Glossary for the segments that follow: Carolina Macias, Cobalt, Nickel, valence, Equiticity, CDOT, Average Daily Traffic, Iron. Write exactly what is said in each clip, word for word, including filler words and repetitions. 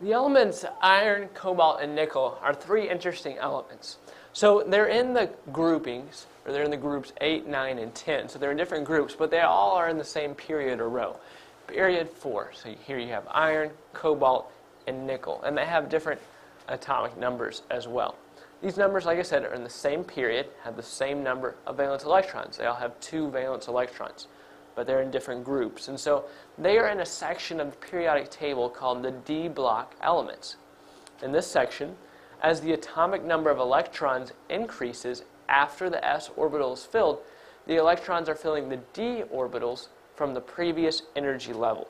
The elements iron, cobalt, and nickel are three interesting elements. So they're in the groupings, or they're in the groups eight, nine, and ten. So they're in different groups, but they all are in the same period or row. Period four. So here you have iron, cobalt, and nickel. And they have different atomic numbers as well. These numbers, like I said, are in the same period, have the same number of valence electrons. They all have two valence electrons, but they're in different groups. And so they are in a section of the periodic table called the D block elements. In this section, as the atomic number of electrons increases after the s orbital is filled, the electrons are filling the d orbitals from the previous energy level.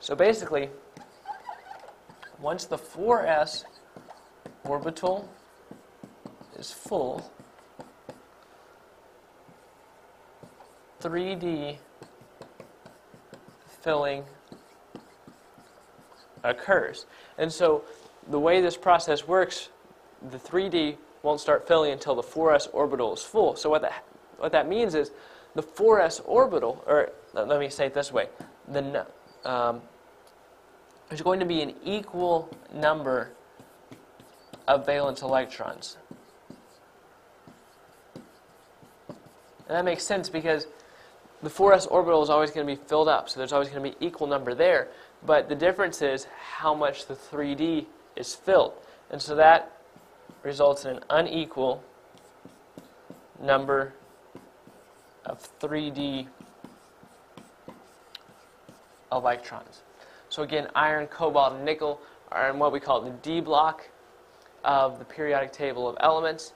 So basically, once the four s orbital is full, three d filling occurs. And so the way this process works, the three d won't start filling until the four s orbital is full. So what that, what that means is the four s orbital, or let, let me say it this way, the, um, there's going to be an equal number of valence electrons. And that makes sense because the four s orbital is always going to be filled up, so there's always going to be equal number there. But the difference is how much the three d is filled. And so that results in an unequal number of three d electrons. So again, iron, cobalt, and nickel are in what we call the D block of the periodic table of elements.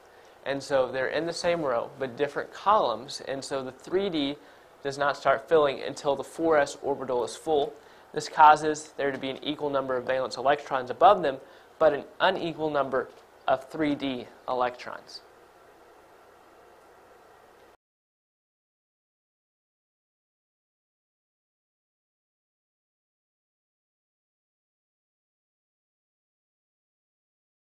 And so they're in the same row, but different columns. And so the three d does not start filling until the four s orbital is full. This causes there to be an equal number of valence electrons above them, but an unequal number of three d electrons.